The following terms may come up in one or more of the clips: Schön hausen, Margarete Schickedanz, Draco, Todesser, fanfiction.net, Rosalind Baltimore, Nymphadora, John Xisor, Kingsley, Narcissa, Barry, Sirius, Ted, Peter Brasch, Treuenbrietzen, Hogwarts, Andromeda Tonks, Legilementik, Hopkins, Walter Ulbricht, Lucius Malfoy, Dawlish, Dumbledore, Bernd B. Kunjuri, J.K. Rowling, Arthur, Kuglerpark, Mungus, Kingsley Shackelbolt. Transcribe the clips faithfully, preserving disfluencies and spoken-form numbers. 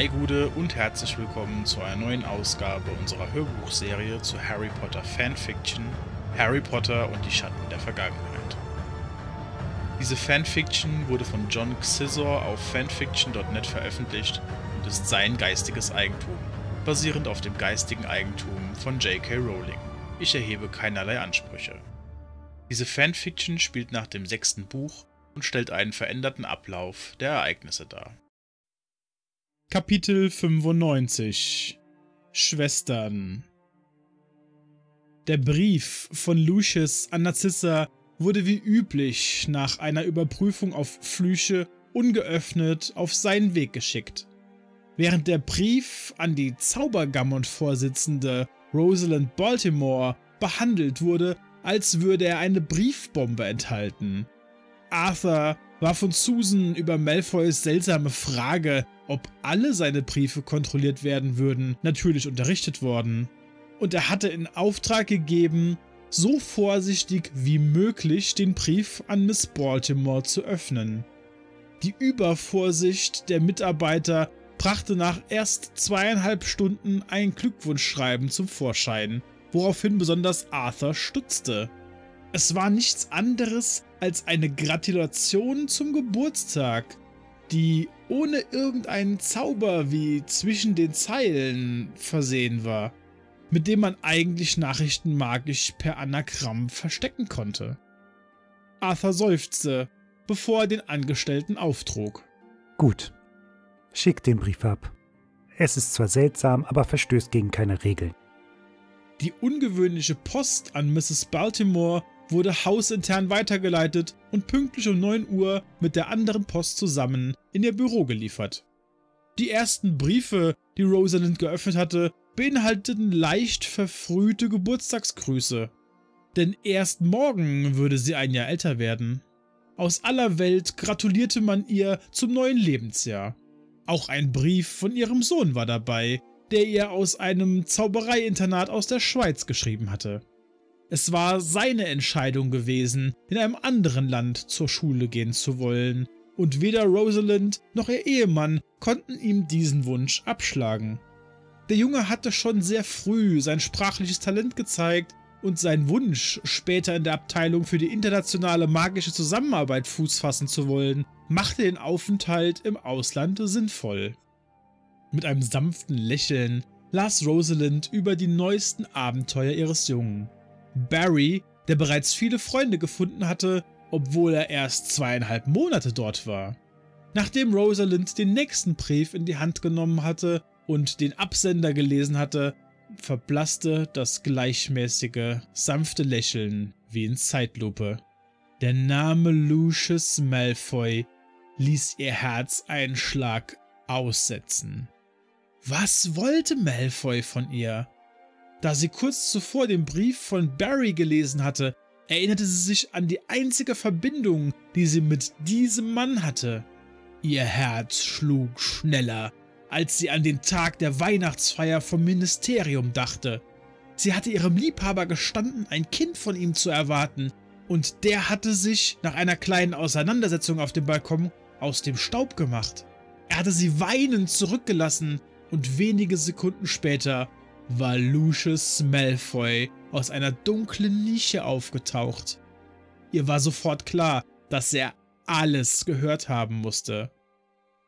Hi Gude und herzlich willkommen zu einer neuen Ausgabe unserer Hörbuchserie zu Harry Potter Fanfiction, Harry Potter und die Schatten der Vergangenheit. Diese Fanfiction wurde von John Xisor auf fanfiction punkt net veröffentlicht und ist sein geistiges Eigentum, basierend auf dem geistigen Eigentum von J K Rowling. Ich erhebe keinerlei Ansprüche. Diese Fanfiction spielt nach dem sechsten Buch und stellt einen veränderten Ablauf der Ereignisse dar. Kapitel fünfundneunzig Schwestern. Der Brief von Lucius an Narcissa wurde wie üblich nach einer Überprüfung auf Flüche ungeöffnet auf seinen Weg geschickt. Während der Brief an die Zaubergammon-Vorsitzende Rosalind Baltimore behandelt wurde, als würde er eine Briefbombe enthalten. Arthur war von Susan über Malfoys seltsame Frage, ob alle seine Briefe kontrolliert werden würden, natürlich unterrichtet worden. Und er hatte in Auftrag gegeben, so vorsichtig wie möglich den Brief an Miss Baltimore zu öffnen. Die Übervorsicht der Mitarbeiter brachte nach erst zweieinhalb Stunden ein Glückwunschschreiben zum Vorschein, woraufhin besonders Arthur stutzte. Es war nichts anderes als eine Gratulation zum Geburtstag, die ohne irgendeinen Zauber wie zwischen den Zeilen versehen war, mit dem man eigentlich Nachrichten magisch per Anagramm verstecken konnte. Arthur seufzte, bevor er den Angestellten auftrug. Gut, schick den Brief ab. Es ist zwar seltsam, aber verstößt gegen keine Regeln. Die ungewöhnliche Post an Misses Baltimore wurde hausintern weitergeleitet und pünktlich um neun Uhr mit der anderen Post zusammen in ihr Büro geliefert. Die ersten Briefe, die Rosalind geöffnet hatte, beinhalteten leicht verfrühte Geburtstagsgrüße. Denn erst morgen würde sie ein Jahr älter werden. Aus aller Welt gratulierte man ihr zum neuen Lebensjahr. Auch ein Brief von ihrem Sohn war dabei, der ihr aus einem Zaubereiinternat aus der Schweiz geschrieben hatte. Es war seine Entscheidung gewesen, in einem anderen Land zur Schule gehen zu wollen, und weder Rosalind noch ihr Ehemann konnten ihm diesen Wunsch abschlagen. Der Junge hatte schon sehr früh sein sprachliches Talent gezeigt und sein Wunsch, später in der Abteilung für die internationale magische Zusammenarbeit Fuß fassen zu wollen, machte den Aufenthalt im Ausland sinnvoll. Mit einem sanften Lächeln las Rosalind über die neuesten Abenteuer ihres Jungen. Barry, der bereits viele Freunde gefunden hatte, obwohl er erst zweieinhalb Monate dort war. Nachdem Rosalind den nächsten Brief in die Hand genommen hatte und den Absender gelesen hatte, verblasste das gleichmäßige, sanfte Lächeln wie in Zeitlupe. Der Name Lucius Malfoy ließ ihr Herz einen Schlag aussetzen. Was wollte Malfoy von ihr? Da sie kurz zuvor den Brief von Barry gelesen hatte, erinnerte sie sich an die einzige Verbindung, die sie mit diesem Mann hatte. Ihr Herz schlug schneller, als sie an den Tag der Weihnachtsfeier vom Ministerium dachte. Sie hatte ihrem Liebhaber gestanden, ein Kind von ihm zu erwarten, und der hatte sich nach einer kleinen Auseinandersetzung auf dem Balkon aus dem Staub gemacht. Er hatte sie weinend zurückgelassen, und wenige Sekunden später war Lucius Malfoy aus einer dunklen Nische aufgetaucht. Ihr war sofort klar, dass er alles gehört haben musste.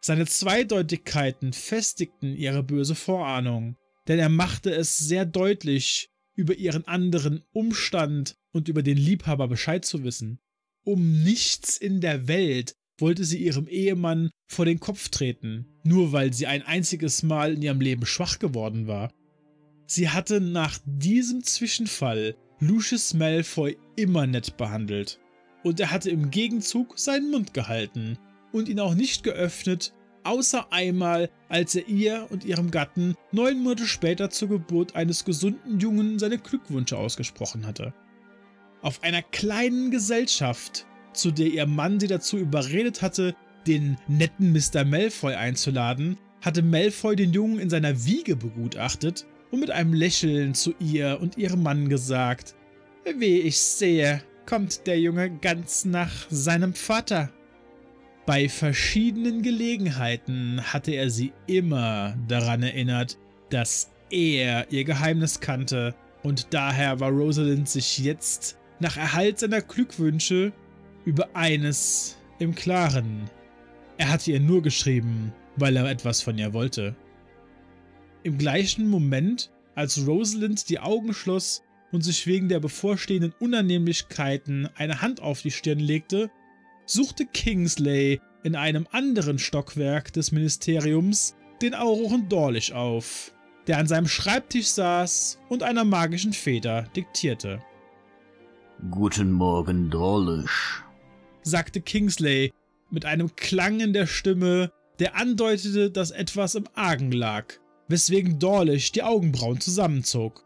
Seine Zweideutigkeiten festigten ihre böse Vorahnung, denn er machte es sehr deutlich, über ihren anderen Umstand und über den Liebhaber Bescheid zu wissen. Um nichts in der Welt wollte sie ihrem Ehemann vor den Kopf treten, nur weil sie ein einziges Mal in ihrem Leben schwach geworden war. Sie hatte nach diesem Zwischenfall Lucius Malfoy immer nett behandelt, und er hatte im Gegenzug seinen Mund gehalten und ihn auch nicht geöffnet, außer einmal, als er ihr und ihrem Gatten neun Monate später zur Geburt eines gesunden Jungen seine Glückwünsche ausgesprochen hatte. Auf einer kleinen Gesellschaft, zu der ihr Mann sie dazu überredet hatte, den netten Mister Malfoy einzuladen, hatte Malfoy den Jungen in seiner Wiege begutachtet und mit einem Lächeln zu ihr und ihrem Mann gesagt: „Wie ich sehe, kommt der Junge ganz nach seinem Vater." Bei verschiedenen Gelegenheiten hatte er sie immer daran erinnert, dass er ihr Geheimnis kannte, und daher war Rosalind sich jetzt nach Erhalt seiner Glückwünsche über eines im Klaren: Er hatte ihr nur geschrieben, weil er etwas von ihr wollte. Im gleichen Moment, als Rosalind die Augen schloss und sich wegen der bevorstehenden Unannehmlichkeiten eine Hand auf die Stirn legte, suchte Kingsley in einem anderen Stockwerk des Ministeriums den Auroren Dawlish auf, der an seinem Schreibtisch saß und einer magischen Feder diktierte. »Guten Morgen, Dawlish«, sagte Kingsley mit einem Klang in der Stimme, der andeutete, dass etwas im Argen lag, weswegen Dawlish die Augenbrauen zusammenzog.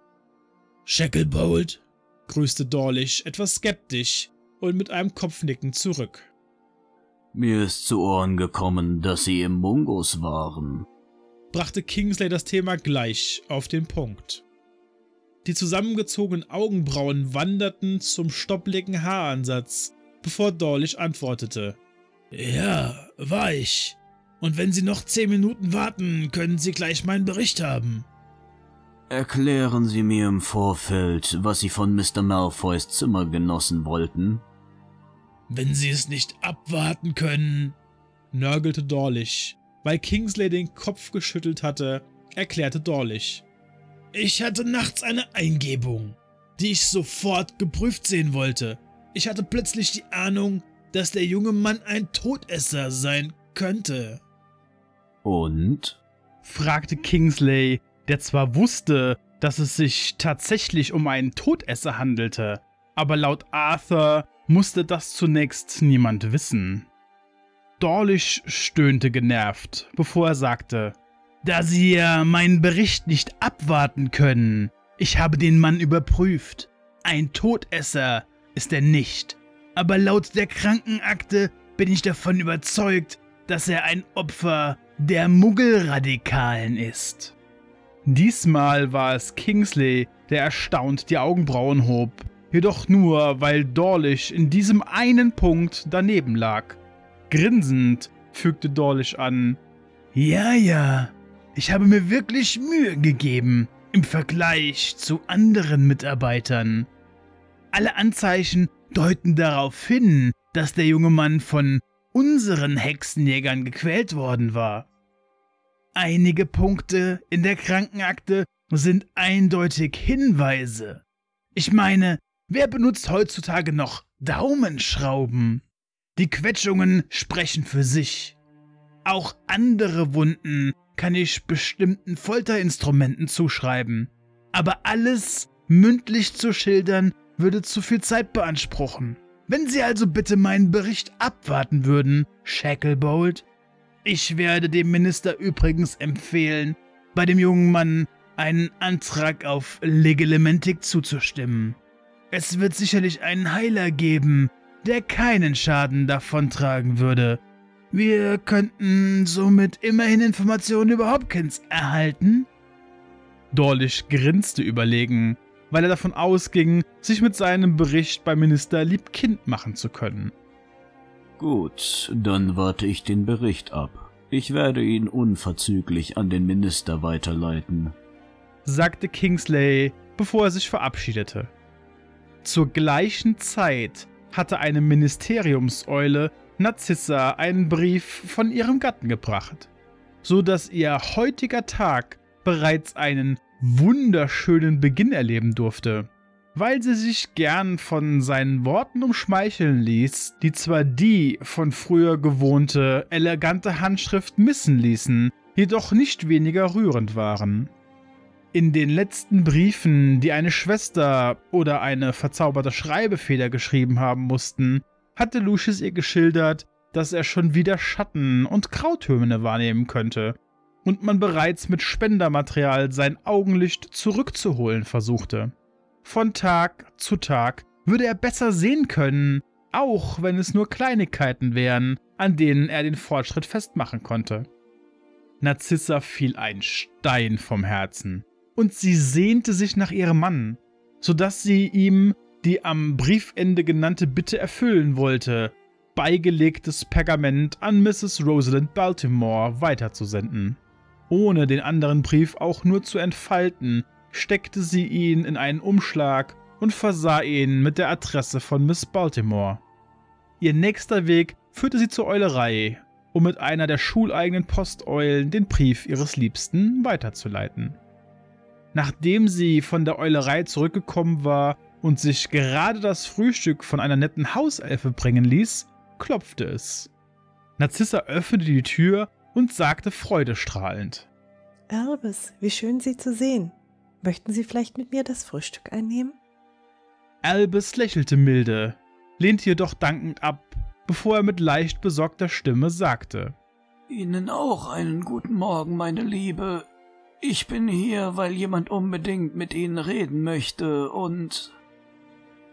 »Shackelbolt«, grüßte Dawlish etwas skeptisch und mit einem Kopfnicken zurück. »Mir ist zu Ohren gekommen, dass Sie im Mungus waren«, brachte Kingsley das Thema gleich auf den Punkt. Die zusammengezogenen Augenbrauen wanderten zum stoppligen Haaransatz, bevor Dawlish antwortete. »Ja, war ich. Und wenn Sie noch zehn Minuten warten, können Sie gleich meinen Bericht haben.« »Erklären Sie mir im Vorfeld, was Sie von Mister Malfoys Zimmergenossen wollten.« »Wenn Sie es nicht abwarten können«, nörgelte Dawlish. Weil Kingsley den Kopf geschüttelt hatte, erklärte Dawlish. »Ich hatte nachts eine Eingebung, die ich sofort geprüft sehen wollte. Ich hatte plötzlich die Ahnung, dass der junge Mann ein Todesser sein könnte.« »Und?« fragte Kingsley, der zwar wusste, dass es sich tatsächlich um einen Todesser handelte, aber laut Arthur musste das zunächst niemand wissen. Dawlish stöhnte genervt, bevor er sagte, »Da Sie ja meinen Bericht nicht abwarten können, ich habe den Mann überprüft. Ein Todesser ist er nicht, aber laut der Krankenakte bin ich davon überzeugt, dass er ein Opfer der Muggelradikalen ist.« Diesmal war es Kingsley, der erstaunt die Augenbrauen hob, jedoch nur, weil Dawlish in diesem einen Punkt daneben lag. Grinsend fügte Dawlish an, »Ja, ja, ich habe mir wirklich Mühe gegeben im Vergleich zu anderen Mitarbeitern. Alle Anzeichen deuten darauf hin, dass der junge Mann von unseren Hexenjägern gequält worden war. Einige Punkte in der Krankenakte sind eindeutig Hinweise. Ich meine, wer benutzt heutzutage noch Daumenschrauben? Die Quetschungen sprechen für sich. Auch andere Wunden kann ich bestimmten Folterinstrumenten zuschreiben. Aber alles mündlich zu schildern, würde zu viel Zeit beanspruchen. Wenn Sie also bitte meinen Bericht abwarten würden, Shackelbolt. Ich werde dem Minister übrigens empfehlen, bei dem jungen Mann einen Antrag auf Legelementik zuzustimmen. Es wird sicherlich einen Heiler geben, der keinen Schaden davontragen würde. Wir könnten somit immerhin Informationen über Hopkins erhalten.« Dawlish grinste überlegen, weil er davon ausging, sich mit seinem Bericht beim Minister liebkind machen zu können. »Gut, dann warte ich den Bericht ab. Ich werde ihn unverzüglich an den Minister weiterleiten«, sagte Kingsley, bevor er sich verabschiedete. Zur gleichen Zeit hatte eine Ministeriumseule Narcissa einen Brief von ihrem Gatten gebracht, so dass ihr heutiger Tag bereits einen wunderschönen Beginn erleben durfte, weil sie sich gern von seinen Worten umschmeicheln ließ, die zwar die von früher gewohnte, elegante Handschrift missen ließen, jedoch nicht weniger rührend waren. In den letzten Briefen, die eine Schwester oder eine verzauberte Schreibefeder geschrieben haben mussten, hatte Lucius ihr geschildert, dass er schon wieder Schatten und Grautürme wahrnehmen könnte und man bereits mit Spendermaterial sein Augenlicht zurückzuholen versuchte. Von Tag zu Tag würde er besser sehen können, auch wenn es nur Kleinigkeiten wären, an denen er den Fortschritt festmachen konnte. Narcissa fiel ein Stein vom Herzen. Und sie sehnte sich nach ihrem Mann, sodass sie ihm die am Briefende genannte Bitte erfüllen wollte, beigelegtes Pergament an Misses Rosalind Baltimore weiterzusenden. Ohne den anderen Brief auch nur zu entfalten, steckte sie ihn in einen Umschlag und versah ihn mit der Adresse von Miss Baltimore. Ihr nächster Weg führte sie zur Eulerei, um mit einer der schuleigenen Posteulen den Brief ihres Liebsten weiterzuleiten. Nachdem sie von der Eulerei zurückgekommen war und sich gerade das Frühstück von einer netten Hauselfe bringen ließ, klopfte es. Narcissa öffnete die Tür und sagte freudestrahlend: »Albus, wie schön, Sie zu sehen. Möchten Sie vielleicht mit mir das Frühstück einnehmen?« Albus lächelte milde, lehnte jedoch dankend ab, bevor er mit leicht besorgter Stimme sagte: »Ihnen auch einen guten Morgen, meine Liebe. Ich bin hier, weil jemand unbedingt mit Ihnen reden möchte und...«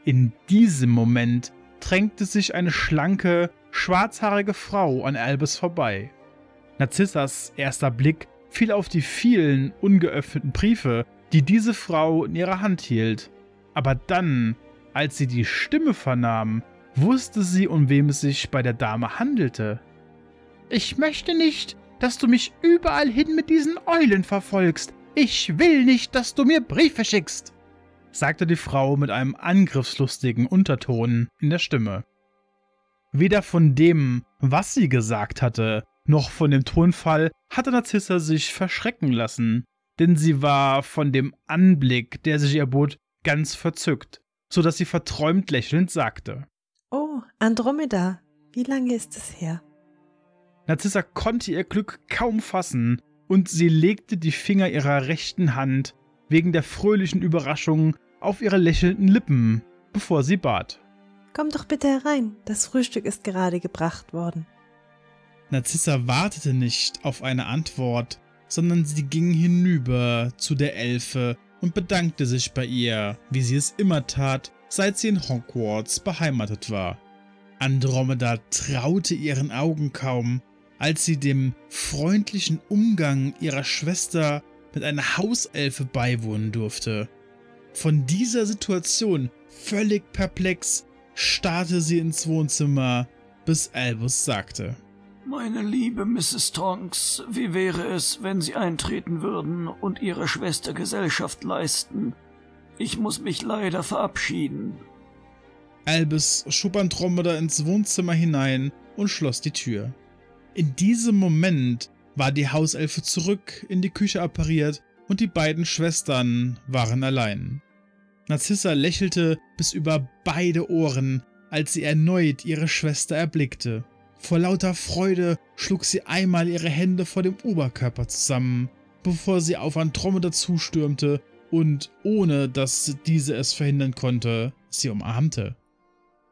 In diesem Moment drängte sich eine schlanke, schwarzhaarige Frau an Albus vorbei. Narcissas erster Blick fiel auf die vielen ungeöffneten Briefe, die diese Frau in ihrer Hand hielt. Aber dann, als sie die Stimme vernahm, wusste sie, um wem es sich bei der Dame handelte. »Ich möchte nicht, dass du mich überall hin mit diesen Eulen verfolgst. Ich will nicht, dass du mir Briefe schickst«, sagte die Frau mit einem angriffslustigen Unterton in der Stimme. Weder von dem, was sie gesagt hatte, noch von dem Tonfall hatte Narcissa sich verschrecken lassen, denn sie war von dem Anblick, der sich erbot, ganz verzückt, sodass sie verträumt lächelnd sagte: »Oh, Andromeda, wie lange ist es her?« Narcissa konnte ihr Glück kaum fassen und sie legte die Finger ihrer rechten Hand wegen der fröhlichen Überraschung auf ihre lächelnden Lippen, bevor sie bat: »Komm doch bitte herein, das Frühstück ist gerade gebracht worden.« Narcissa wartete nicht auf eine Antwort, sondern sie ging hinüber zu der Elfe und bedankte sich bei ihr, wie sie es immer tat, seit sie in Hogwarts beheimatet war. Andromeda traute ihren Augen kaum, als sie dem freundlichen Umgang ihrer Schwester mit einer Hauselfe beiwohnen durfte. Von dieser Situation völlig perplex starrte sie ins Wohnzimmer, bis Albus sagte: »Meine liebe Misses Tonks, wie wäre es, wenn Sie eintreten würden und Ihrer Schwester Gesellschaft leisten? Ich muss mich leider verabschieden.« Albus schob Andromeda ins Wohnzimmer hinein und schloss die Tür. In diesem Moment war die Hauselfe zurück in die Küche appariert und die beiden Schwestern waren allein. Narcissa lächelte bis über beide Ohren, als sie erneut ihre Schwester erblickte. Vor lauter Freude schlug sie einmal ihre Hände vor dem Oberkörper zusammen, bevor sie auf Andromeda zustürmte und, ohne dass diese es verhindern konnte, sie umarmte.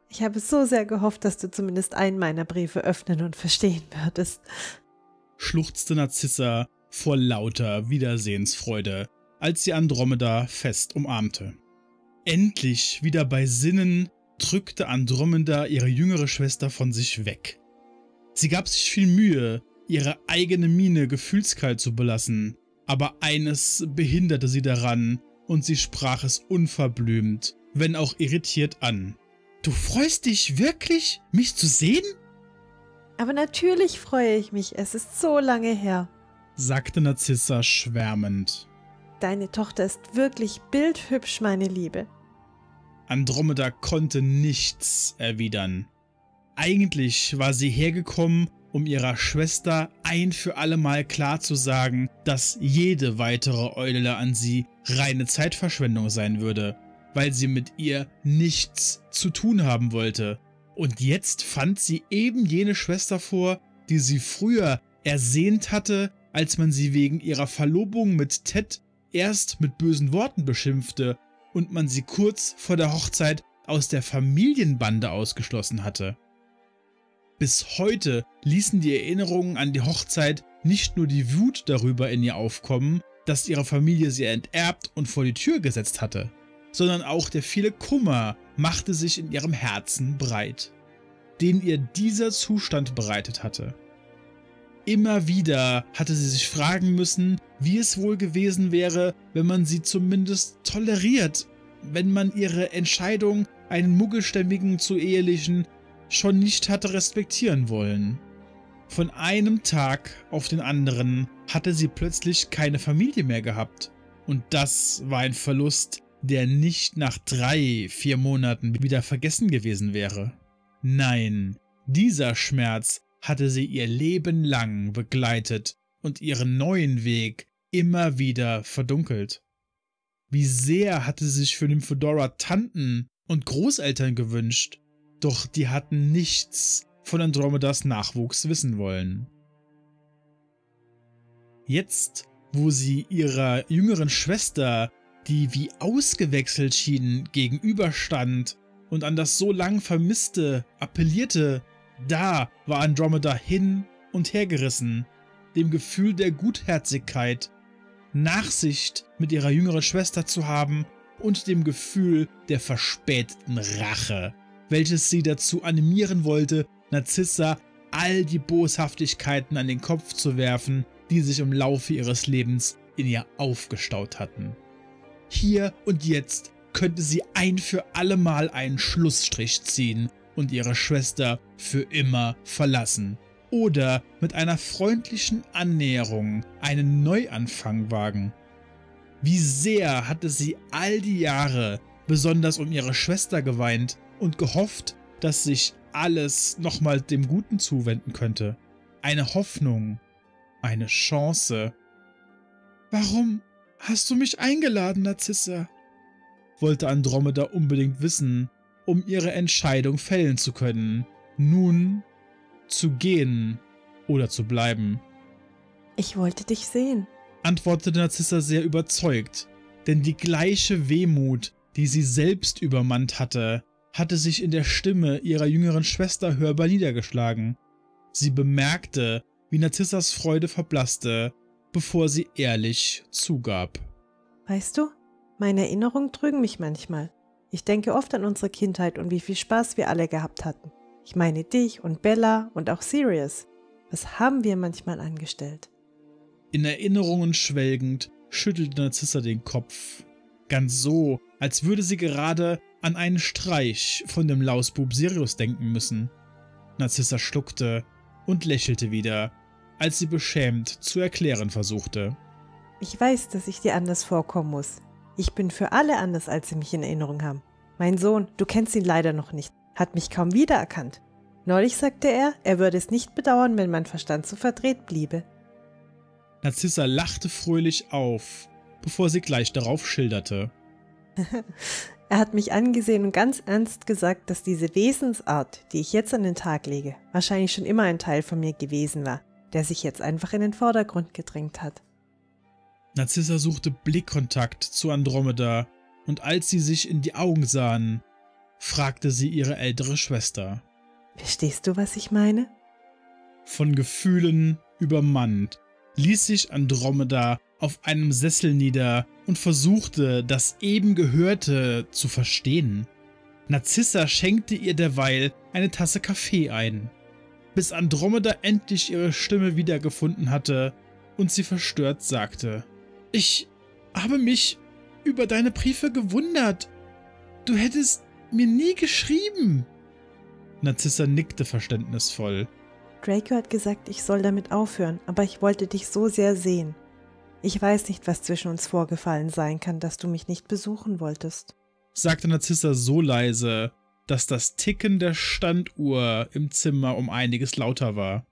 »Ich habe so sehr gehofft, dass du zumindest einen meiner Briefe öffnen und verstehen würdest«, schluchzte Narcissa vor lauter Wiedersehensfreude, als sie Andromeda fest umarmte. Endlich wieder bei Sinnen, drückte Andromeda ihre jüngere Schwester von sich weg. Sie gab sich viel Mühe, ihre eigene Miene gefühlskalt zu belassen, aber eines behinderte sie daran und sie sprach es unverblümt, wenn auch irritiert an: »Du freust dich wirklich, mich zu sehen?« »Aber natürlich freue ich mich, es ist so lange her«, sagte Narcissa schwärmend. »Deine Tochter ist wirklich bildhübsch, meine Liebe.« Andromeda konnte nichts erwidern. Eigentlich war sie hergekommen, um ihrer Schwester ein für allemal klar zu sagen, dass jede weitere Eule an sie reine Zeitverschwendung sein würde, weil sie mit ihr nichts zu tun haben wollte. Und jetzt fand sie eben jene Schwester vor, die sie früher ersehnt hatte, als man sie wegen ihrer Verlobung mit Ted erst mit bösen Worten beschimpfte und man sie kurz vor der Hochzeit aus der Familienbande ausgeschlossen hatte. Bis heute ließen die Erinnerungen an die Hochzeit nicht nur die Wut darüber in ihr aufkommen, dass ihre Familie sie enterbt und vor die Tür gesetzt hatte, sondern auch der viele Kummer machte sich in ihrem Herzen breit, den ihr dieser Zustand bereitet hatte. Immer wieder hatte sie sich fragen müssen, wie es wohl gewesen wäre, wenn man sie zumindest toleriert, wenn man ihre Entscheidung, einen muggelstämmigen zu ehelichen, schon nicht hatte respektieren wollen. Von einem Tag auf den anderen hatte sie plötzlich keine Familie mehr gehabt. Und das war ein Verlust, der nicht nach drei, vier Monaten wieder vergessen gewesen wäre. Nein, dieser Schmerz hatte sie ihr Leben lang begleitet und ihren neuen Weg immer wieder verdunkelt. Wie sehr hatte sich für Nymphadora Tanten und Großeltern gewünscht, doch die hatten nichts von Andromedas Nachwuchs wissen wollen. Jetzt, wo sie ihrer jüngeren Schwester, die wie ausgewechselt schien, gegenüberstand und an das so lang Vermisste appellierte, da war Andromeda hin und hergerissen, dem Gefühl der Gutherzigkeit, Nachsicht mit ihrer jüngeren Schwester zu haben und dem Gefühl der verspäteten Rache, welches sie dazu animieren wollte, Narcissa all die Boshaftigkeiten an den Kopf zu werfen, die sich im Laufe ihres Lebens in ihr aufgestaut hatten. Hier und jetzt könnte sie ein für allemal einen Schlussstrich ziehen und ihre Schwester für immer verlassen. Oder mit einer freundlichen Annäherung einen Neuanfang wagen. Wie sehr hatte sie all die Jahre besonders um ihre Schwester geweint und gehofft, dass sich alles nochmal dem Guten zuwenden könnte. Eine Hoffnung, eine Chance. Warum hast du mich eingeladen, Narcissa? Wollte Andromeda unbedingt wissen, um ihre Entscheidung fällen zu können. Nun zu gehen oder zu bleiben. Ich wollte dich sehen, antwortete Narcissa sehr überzeugt, denn die gleiche Wehmut, die sie selbst übermannt hatte, hatte sich in der Stimme ihrer jüngeren Schwester hörbar niedergeschlagen. Sie bemerkte, wie Narcissas Freude verblasste, bevor sie ehrlich zugab. Weißt du, meine Erinnerungen trügen mich manchmal. Ich denke oft an unsere Kindheit und wie viel Spaß wir alle gehabt hatten. Ich meine dich und Bella und auch Sirius. Was haben wir manchmal angestellt? In Erinnerungen schwelgend schüttelte Narcissa den Kopf. Ganz so, als würde sie gerade an einen Streich von dem Lausbub Sirius denken müssen. Narcissa schluckte und lächelte wieder, als sie beschämt zu erklären versuchte. Ich weiß, dass ich dir anders vorkommen muss. Ich bin für alle anders, als sie mich in Erinnerung haben. Mein Sohn, du kennst ihn leider noch nicht, hat mich kaum wiedererkannt. Neulich sagte er, er würde es nicht bedauern, wenn mein Verstand so verdreht bliebe. Narcissa lachte fröhlich auf, bevor sie gleich darauf schilderte. Er hat mich angesehen und ganz ernst gesagt, dass diese Wesensart, die ich jetzt an den Tag lege, wahrscheinlich schon immer ein Teil von mir gewesen war, der sich jetzt einfach in den Vordergrund gedrängt hat. Narcissa suchte Blickkontakt zu Andromeda, und als sie sich in die Augen sahen, fragte sie ihre ältere Schwester. Verstehst du, was ich meine? Von Gefühlen übermannt, ließ sich Andromeda auf einem Sessel nieder und versuchte, das eben Gehörte zu verstehen. Narcissa schenkte ihr derweil eine Tasse Kaffee ein, bis Andromeda endlich ihre Stimme wiedergefunden hatte und sie verstört sagte, »Ich habe mich über deine Briefe gewundert. Du hättest mir nie geschrieben.« Narcissa nickte verständnisvoll. Draco hat gesagt, ich soll damit aufhören, aber ich wollte dich so sehr sehen. Ich weiß nicht, was zwischen uns vorgefallen sein kann, dass du mich nicht besuchen wolltest, sagte Narcissa so leise, dass das Ticken der Standuhr im Zimmer um einiges lauter war.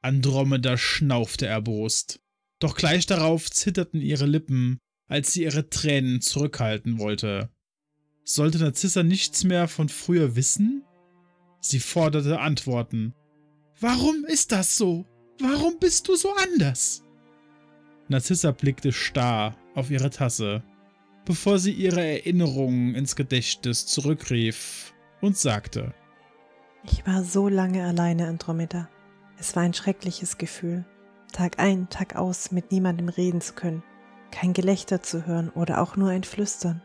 Andromeda schnaufte erbost, doch gleich darauf zitterten ihre Lippen, als sie ihre Tränen zurückhalten wollte. Sollte Narcissa nichts mehr von früher wissen? Sie forderte Antworten. Warum ist das so? Warum bist du so anders? Narcissa blickte starr auf ihre Tasse, bevor sie ihre Erinnerungen ins Gedächtnis zurückrief und sagte. Ich war so lange alleine, Andromeda. Es war ein schreckliches Gefühl, Tag ein, Tag aus mit niemandem reden zu können, kein Gelächter zu hören oder auch nur ein Flüstern.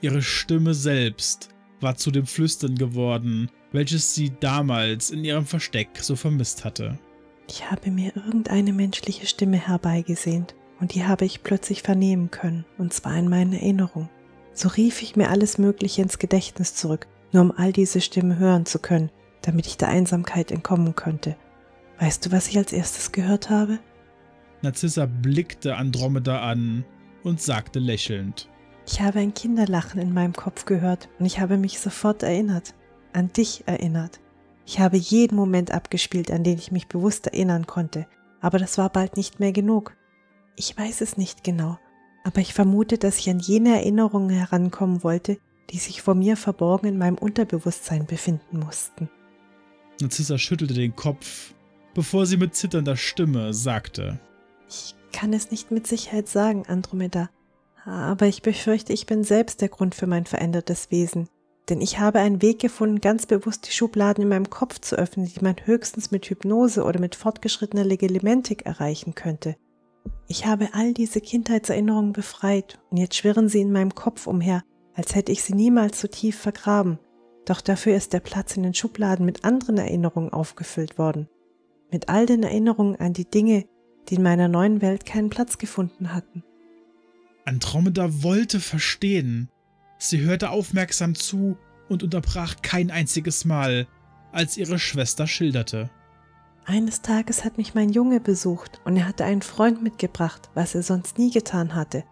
Ihre Stimme selbst war zu dem Flüstern geworden, welches sie damals in ihrem Versteck so vermisst hatte. Ich habe mir irgendeine menschliche Stimme herbeigesehnt und die habe ich plötzlich vernehmen können, und zwar in meinen Erinnerungen. So rief ich mir alles Mögliche ins Gedächtnis zurück nur um all diese Stimmen hören zu können, damit ich der Einsamkeit entkommen könnte. Weißt du, was ich als erstes gehört habe?« Narcissa blickte Andromeda an und sagte lächelnd: »Ich habe ein Kinderlachen in meinem Kopf gehört und ich habe mich sofort erinnert, an dich erinnert. Ich habe jeden Moment abgespielt, an den ich mich bewusst erinnern konnte, aber das war bald nicht mehr genug. Ich weiß es nicht genau, aber ich vermute, dass ich an jene Erinnerungen herankommen wollte, die sich vor mir verborgen in meinem Unterbewusstsein befinden mussten.« Narcissa schüttelte den Kopf, bevor sie mit zitternder Stimme sagte: »Ich kann es nicht mit Sicherheit sagen, Andromeda, aber ich befürchte, ich bin selbst der Grund für mein verändertes Wesen, denn ich habe einen Weg gefunden, ganz bewusst die Schubladen in meinem Kopf zu öffnen, die man höchstens mit Hypnose oder mit fortgeschrittener Legilementik erreichen könnte. Ich habe all diese Kindheitserinnerungen befreit und jetzt schwirren sie in meinem Kopf umher, als hätte ich sie niemals so tief vergraben. Doch dafür ist der Platz in den Schubladen mit anderen Erinnerungen aufgefüllt worden. Mit all den Erinnerungen an die Dinge, die in meiner neuen Welt keinen Platz gefunden hatten.« Andromeda wollte verstehen. Sie hörte aufmerksam zu und unterbrach kein einziges Mal, als ihre Schwester schilderte. »Eines Tages hat mich mein Junge besucht und er hatte einen Freund mitgebracht, was er sonst nie getan hatte.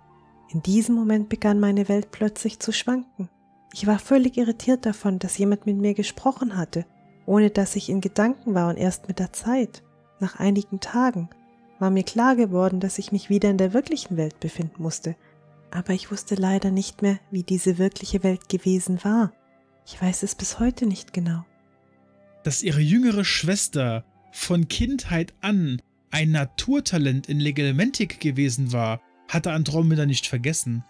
In diesem Moment begann meine Welt plötzlich zu schwanken. Ich war völlig irritiert davon, dass jemand mit mir gesprochen hatte, ohne dass ich in Gedanken war, und erst mit der Zeit, nach einigen Tagen, war mir klar geworden, dass ich mich wieder in der wirklichen Welt befinden musste. Aber ich wusste leider nicht mehr, wie diese wirkliche Welt gewesen war. Ich weiß es bis heute nicht genau.« Dass ihre jüngere Schwester von Kindheit an ein Naturtalent in Legilementik gewesen war, hatte Andromeda nicht vergessen.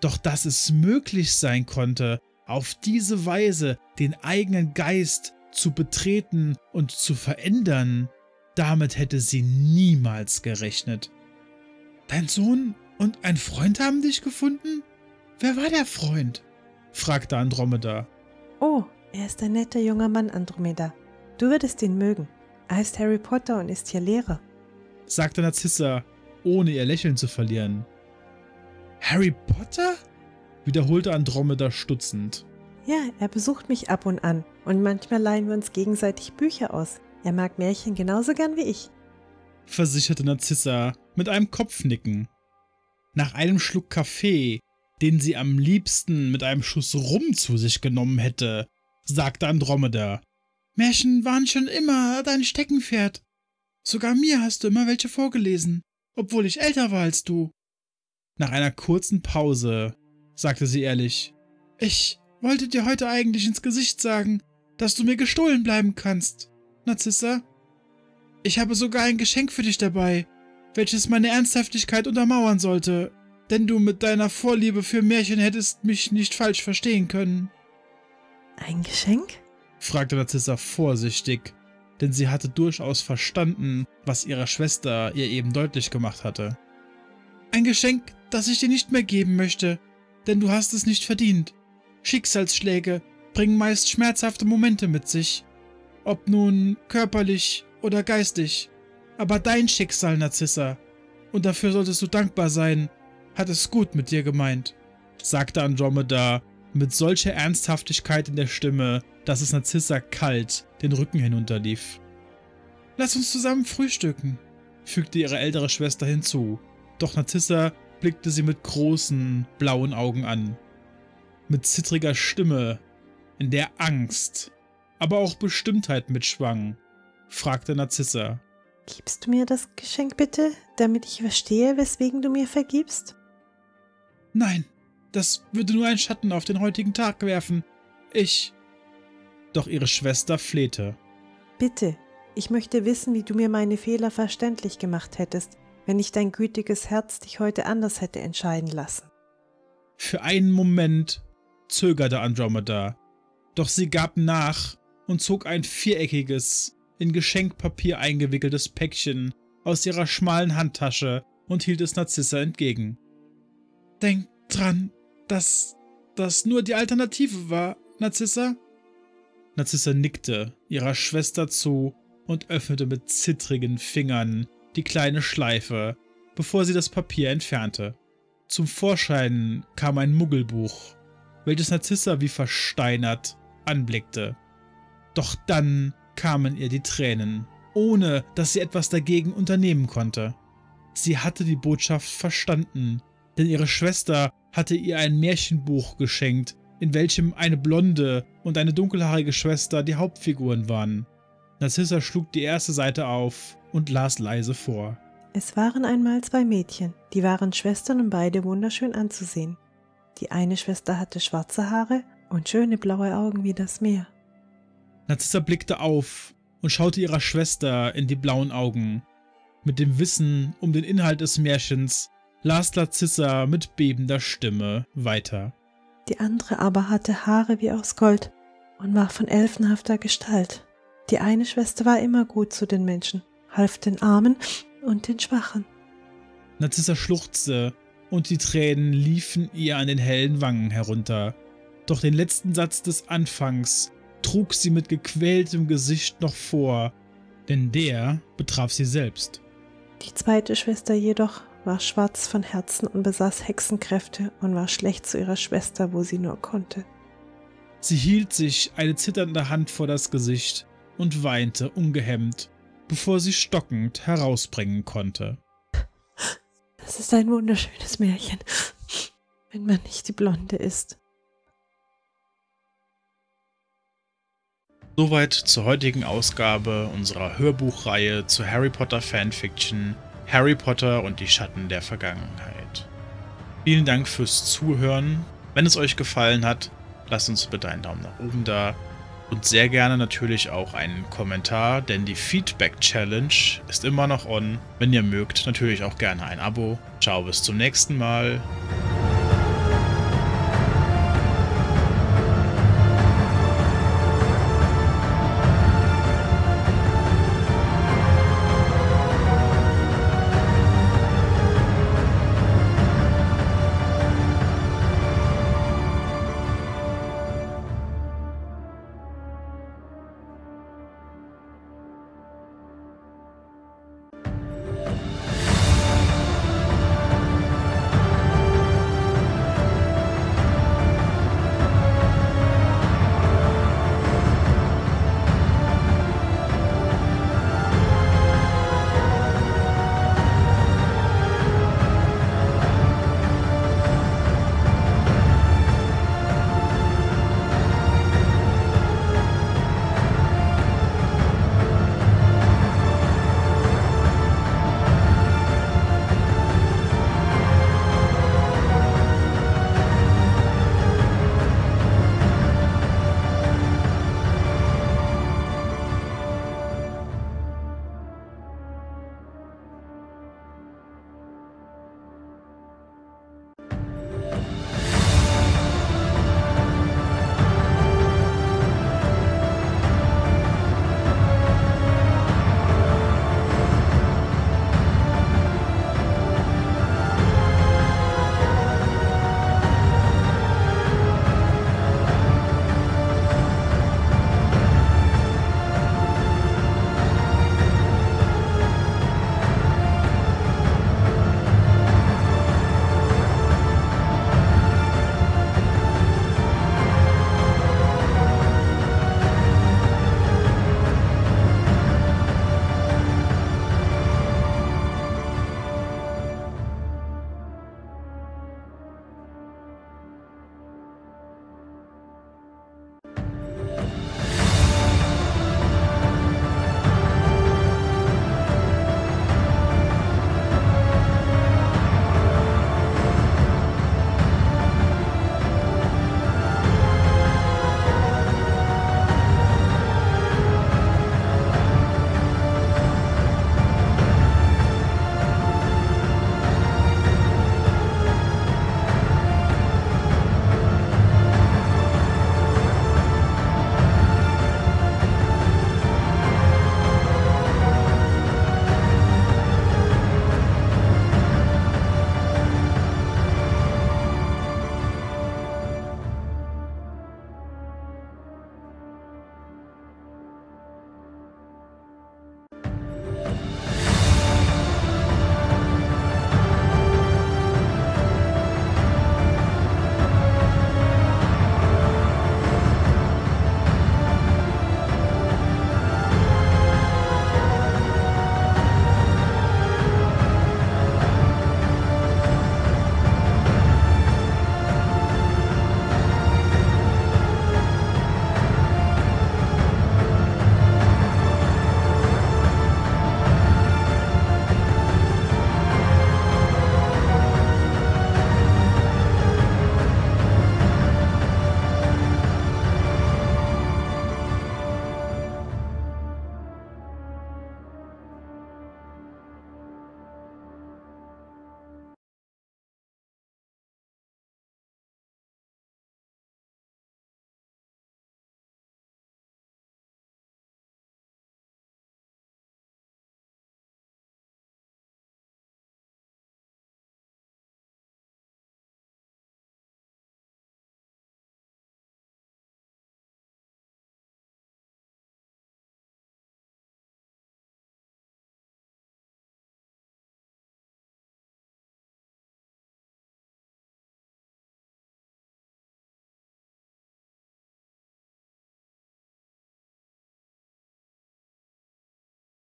Doch dass es möglich sein konnte, auf diese Weise den eigenen Geist zu betreten und zu verändern, damit hätte sie niemals gerechnet. »Dein Sohn und ein Freund haben dich gefunden? Wer war der Freund?« fragte Andromeda. »Oh, er ist ein netter junger Mann, Andromeda. Du würdest ihn mögen. Er heißt Harry Potter und ist hier Lehrer«, sagte Narcissa, ohne ihr Lächeln zu verlieren. »Harry Potter?« wiederholte Andromeda stutzend. »Ja, er besucht mich ab und an und manchmal leihen wir uns gegenseitig Bücher aus. Er mag Märchen genauso gern wie ich«, versicherte Narcissa mit einem Kopfnicken. Nach einem Schluck Kaffee, den sie am liebsten mit einem Schuss Rum zu sich genommen hätte, sagte Andromeda: »Märchen waren schon immer dein Steckenpferd. Sogar mir hast du immer welche vorgelesen, obwohl ich älter war als du.« Nach einer kurzen Pause sagte sie ehrlich: »Ich wollte dir heute eigentlich ins Gesicht sagen, dass du mir gestohlen bleiben kannst, Narcissa. Ich habe sogar ein Geschenk für dich dabei, welches meine Ernsthaftigkeit untermauern sollte, denn du mit deiner Vorliebe für Märchen hättest mich nicht falsch verstehen können.« »Ein Geschenk?« fragte Narcissa vorsichtig, denn sie hatte durchaus verstanden, was ihre Schwester ihr eben deutlich gemacht hatte. »Ein Geschenk, das ich dir nicht mehr geben möchte, denn du hast es nicht verdient. Schicksalsschläge bringen meist schmerzhafte Momente mit sich, ob nun körperlich oder geistig. Aber dein Schicksal, Narcissa, und dafür solltest du dankbar sein, hat es gut mit dir gemeint«, sagte Andromeda mit solcher Ernsthaftigkeit in der Stimme, dass es Narcissa kalt den Rücken hinunterlief. »Lass uns zusammen frühstücken«, fügte ihre ältere Schwester hinzu, doch Narcissa blickte sie mit großen, blauen Augen an. Mit zittriger Stimme, in der Angst, aber auch Bestimmtheit mitschwang, fragte Narcissa: »Gibst du mir das Geschenk bitte, damit ich verstehe, weswegen du mir vergibst?« »Nein, das würde nur einen Schatten auf den heutigen Tag werfen. Ich...« Doch ihre Schwester flehte: »Bitte, ich möchte wissen, wie du mir meine Fehler verständlich gemacht hättest, wenn nicht dein gütiges Herz dich heute anders hätte entscheiden lassen.« Für einen Moment zögerte Andromeda, doch sie gab nach und zog ein viereckiges, in Geschenkpapier eingewickeltes Päckchen aus ihrer schmalen Handtasche und hielt es Narcissa entgegen. »Denk dran, dass das nur die Alternative war, Narcissa?« Narcissa nickte ihrer Schwester zu und öffnete mit zittrigen Fingern die kleine Schleife, bevor sie das Papier entfernte. Zum Vorschein kam ein Muggelbuch, welches Narcissa wie versteinert anblickte. Doch dann kamen ihr die Tränen, ohne dass sie etwas dagegen unternehmen konnte. Sie hatte die Botschaft verstanden, denn ihre Schwester hatte ihr ein Märchenbuch geschenkt, in welchem eine blonde und eine dunkelhaarige Schwester die Hauptfiguren waren. Narcissa schlug die erste Seite auf und las leise vor. Es waren einmal zwei Mädchen, die waren Schwestern und beide wunderschön anzusehen. Die eine Schwester hatte schwarze Haare und schöne blaue Augen wie das Meer. Narcissa blickte auf und schaute ihrer Schwester in die blauen Augen. Mit dem Wissen um den Inhalt des Märchens las Narcissa mit bebender Stimme weiter. Die andere aber hatte Haare wie aus Gold und war von elfenhafter Gestalt. Die eine Schwester war immer gut zu den Menschen, half den Armen und den Schwachen. Narcissa schluchzte und die Tränen liefen ihr an den hellen Wangen herunter. Doch den letzten Satz des Anfangs trug sie mit gequältem Gesicht noch vor, denn der betraf sie selbst. Die zweite Schwester jedoch war schwarz von Herzen und besaß Hexenkräfte und war schlecht zu ihrer Schwester, wo sie nur konnte. Sie hielt sich eine zitternde Hand vor das Gesicht und weinte ungehemmt, bevor sie stockend herausbringen konnte. Das ist ein wunderschönes Märchen, wenn man nicht die Blonde ist. Soweit zur heutigen Ausgabe unserer Hörbuchreihe zu Harry Potter Fanfiction, Harry Potter und die Schatten der Vergangenheit. Vielen Dank fürs Zuhören. Wenn es euch gefallen hat, lasst uns bitte einen Daumen nach oben da und sehr gerne natürlich auch einen Kommentar, denn die Feedback Challenge ist immer noch on. Wenn ihr mögt, natürlich auch gerne ein Abo. Ciao, bis zum nächsten Mal.